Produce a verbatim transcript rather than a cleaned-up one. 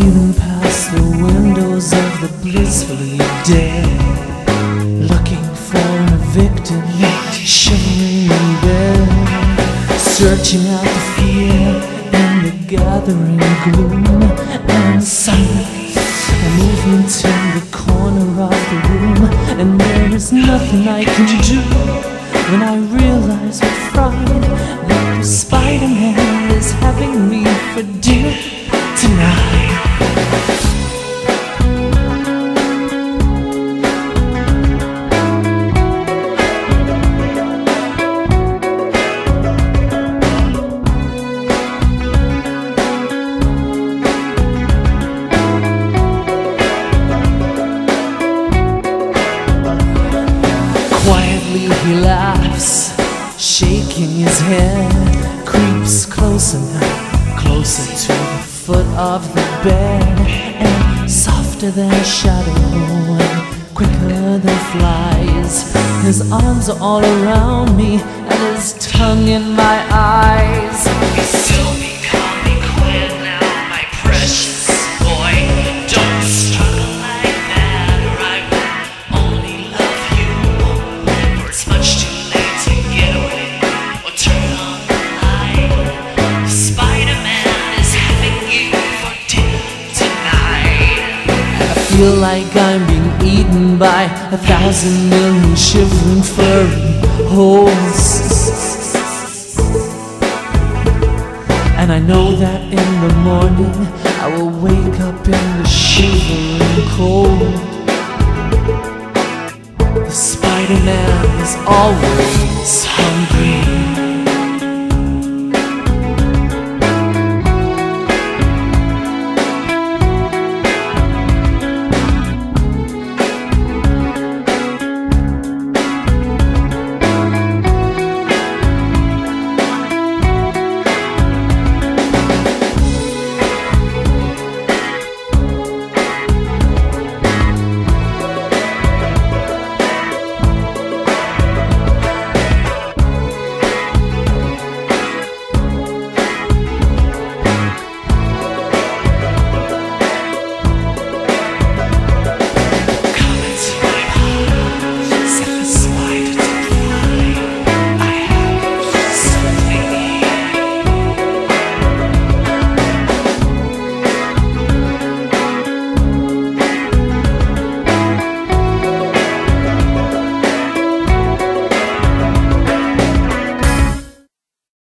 stealing past the windows of the blissfully dead, looking for a victim, shivering in bed, searching out the fear in the gathering gloom and silence. A movement in the corner of the room, and there is nothing I can do when I realize with fright that the Spider-Man is having me for dinner tonight. Quietly he laughs, shaking his head, creeps closer, closer to the foot of the bed, and softer than a shadow, and quicker than flies. His arms are all around me, and his tongue in my eyes. He's still becoming quiet now, my precious boy. Don't struggle like that, or I will only love you. Or it's much too late to get away, or turn on the light. Spider-Man is having you for dinner tonight. I feel like I'm being eaten by a thousand million shivering furry holes, and I know that in the morning I will wake up in the shivering cold. The Spider-Man is always hungry.